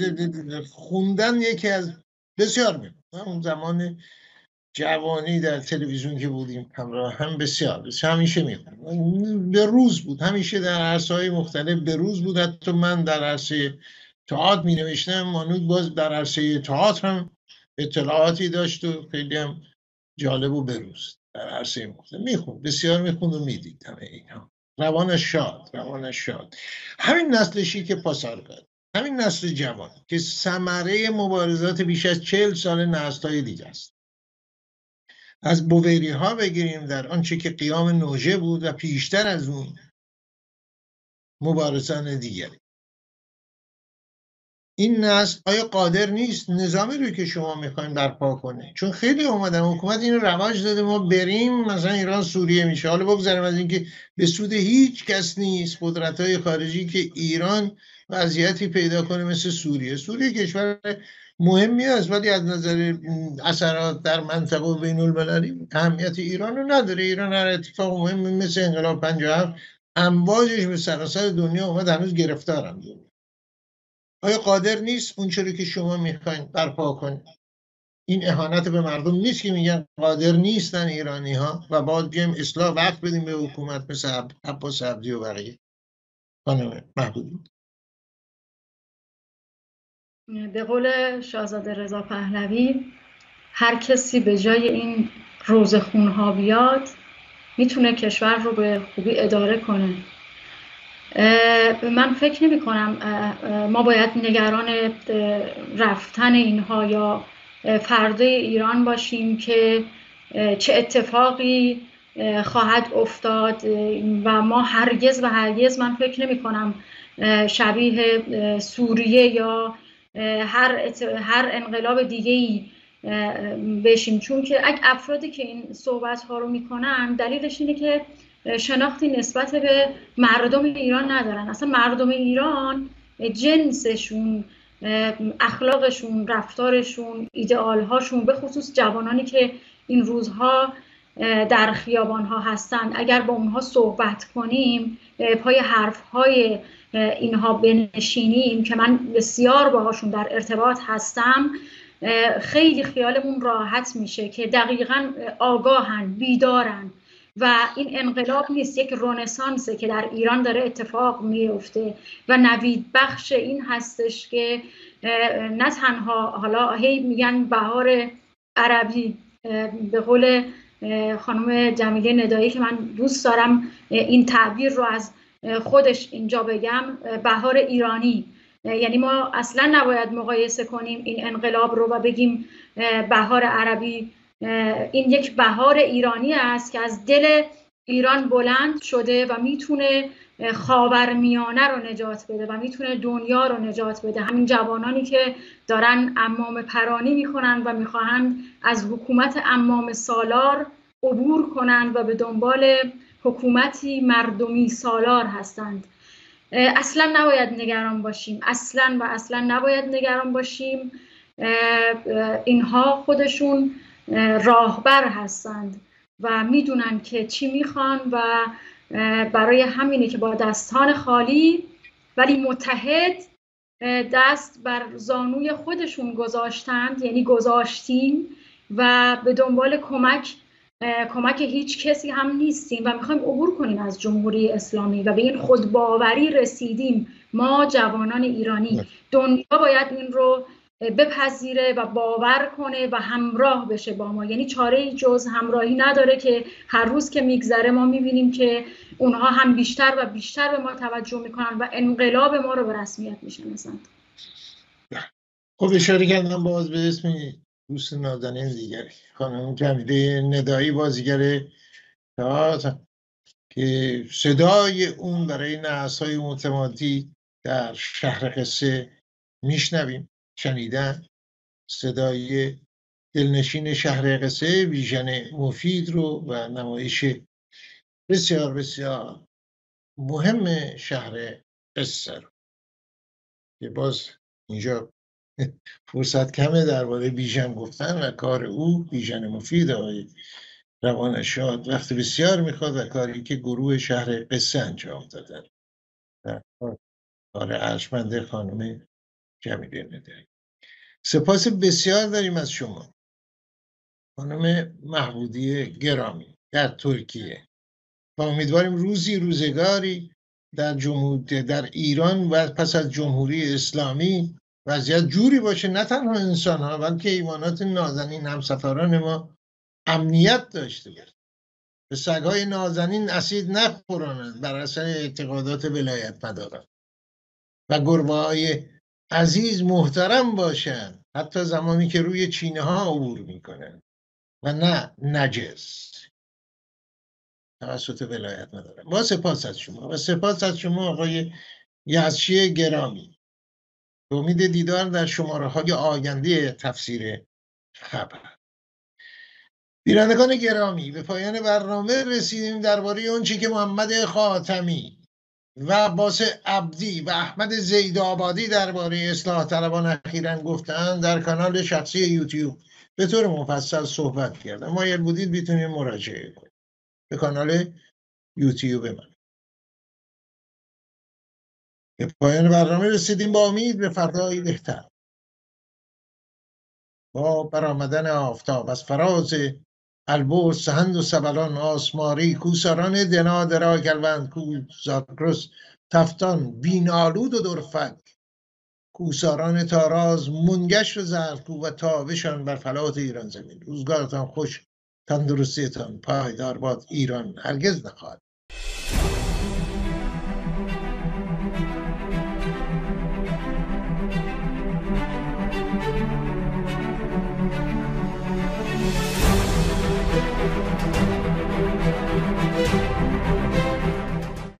خوندن یکی از بسیار می اون زمان جوانی در تلویزیون که بودیم همراه هم بسیار همیشه میخوند، به روز بود، همیشه در عرصه‌های مختلف به روز بود. حتی من در عرصه تئاتر می نوشتم، مانوک باز در عرصه تئاتر هم اطلاعاتی داشت و خیلی هم جالب و به روز در عرصه مختلف میخوند، بسیار میخوند و میدید همه اینا. روانش شاد، روانش شاد. همین نسل شیک پاسارگاد، همین نسل جوان که ثمره مبارزات بیش از چهل سال نسل‌های دیگه است. از بوویری ها بگیریم در آنچه که قیام نوژه بود و پیشتر از اون مبارزان دیگری، این نسل آیا قادر نیست نظامی رو که شما میخواین برپا کنه؟ چون خیلی اومدن حکومت این رواج داده ما بریم مثلا ایران سوریه میشه. حالا بگذاریم از اینکه به سود هیچ کس نیست قدرت های خارجی که ایران وضعیتی پیدا کنه مثل سوریه. سوریه کشور مهمی است ولی از نظر اثرات در منطقه و بین المللی اهمیت ایران رو نداره. ایران هر اتفاق مهمی مثل انقلاب پنجاه و هفت امواجش به سراسر دنیا اومد، هنوز گرفتارم دنیا. آیا قادر نیست اون چیزی که شما میخواین برپا کنید؟ این اهانت به مردم نیست که میگن قادر نیستن ایرانی ها و باید بیایم اصلاح وقت بدیم به حکومت مثل عباس عبدی و بقیه؟ خانم مهبودی به قول شاهزاده رضا پهلوی هر کسی به جای این روزخونها بیاد میتونه کشور رو به خوبی اداره کنه. من فکر نمی کنم ما باید نگران رفتن اینها یا فردا ایران باشیم که چه اتفاقی خواهد افتاد و ما هرگز و هرگز من فکر نمی کنم شبیه سوریه یا هر هر انقلاب دیگه‌ای بشیم. چون که اگه افرادی که این صحبت ها رو میکنن دلیلش اینه که شناختی نسبت به مردم ایران ندارن. اصلا مردم ایران جنسشون، اخلاقشون، رفتارشون، ایدئالهاشون، به خصوص جوانانی که این روزها در خیابانها هستند، اگر با اونها صحبت کنیم، پای حرفهای اینها بنشینیم که من بسیار باهاشون در ارتباط هستم، خیلی خیالمون راحت میشه که دقیقاً آگاهن، بیدارن و این انقلاب نیست، یک رنسانسه که در ایران داره اتفاق میفته و نوید بخش این هستش که نه تنها حالا هی میگن بهار عربی، به قول خانم جمیل ندایی که من دوست دارم این تعبیر رو از خودش اینجا بگم، بهار ایرانی. یعنی ما اصلا نباید مقایسه کنیم این انقلاب رو و بگیم بهار عربی. این یک بهار ایرانی است که از دل ایران بلند شده و میتونه خاورمیانه رو نجات بده و میتونه دنیا رو نجات بده. همین جوانانی که دارن عمامه پرانی میکنن و میخواهند از حکومت عمامه سالار عبور کنند و به دنبال حکومتی مردمی سالار هستند. اصلا نباید نگران باشیم، اصلا و اصلا نباید نگران باشیم. اینها خودشون راهبر هستند و میدونن که چی میخوان و برای همینه که با دستان خالی ولی متحد دست بر زانوی خودشون گذاشتند، یعنی گذاشتیم و به دنبال کمک کمک هیچ کسی هم نیستیم و میخوایم عبور کنیم از جمهوری اسلامی و به این خودباوری رسیدیم. ما جوانان ایرانی، دنیا باید این رو بپذیره و باور کنه و همراه بشه با ما. یعنی چاره‌ای جز همراهی نداره که هر روز که میگذره ما میبینیم که اونها هم بیشتر و بیشتر به ما توجه میکنن و انقلاب ما رو به رسمیت میشناسند. خب اشاره کردم باز به اسم دوست نازنین دیگری، خانم جمیل ندایی بازیگر تئاتر که صدای اون برای نعس‌های متمادی در شهر قصه میشنویم، شنیدن صدای دلنشین شهر قصه بیژن مفید رو و نمایش بسیار بسیار مهم شهر قصه رو که باز اینجا فرصت کمه درباره بیژن گفتن و کار او. بیژن مفید آقای روانشاد وقت بسیار میخواد و کاری که گروه شهر قصه انجام دادن و کار ارجمند خانم جمیل ندایی. سپاس بسیار داریم از شما خانم مهبودی گرامی در ترکیه و امیدواریم روزی روزگاری در جمهوری در ایران و پس از جمهوری اسلامی وضعیت جوری باشه نه تنها انسان ها بلکه ایوانات نازنین همسفران ما امنیت داشته باشه، به سگهای نازنین اسید نخورانند بر اثر اعتقادات ولایت مداران و گربه های عزیز محترم باشند حتی زمانی که روی چینه ها عبور میکنند و نه نجس توسط ولایت مداران. با سپاس از شما و سپاس از شما آقای یزدچی گرامی. به امید دیدار در شماره های آینده تفسیر خبر. بینندگان گرامی به پایان برنامه رسیدیم. درباره اون چی که محمد خاتمی و عباس عبدی و احمد زیدآبادی درباره اصلاح طلبان اخیراً گفتند در کانال شخصی یوتیوب به طور مفصل صحبت کردم. مایل بودید میتونید مراجعه کنید به کانال یوتیوب من. به پایان برنامه رسیدیم. با امید به فردایی بهتر با برآمدن آفتاب از فراز البرز سهند و سبلان آسماری کوساران دنا درا کلوند کوزاکرس تفتان بینالود و درفک کوساران تاراز منگشت و زرکو و تابشان بر فلات ایران زمین. روزگارتان خوش، تندرستیتان پایدار باد. ایران هرگز نخواهد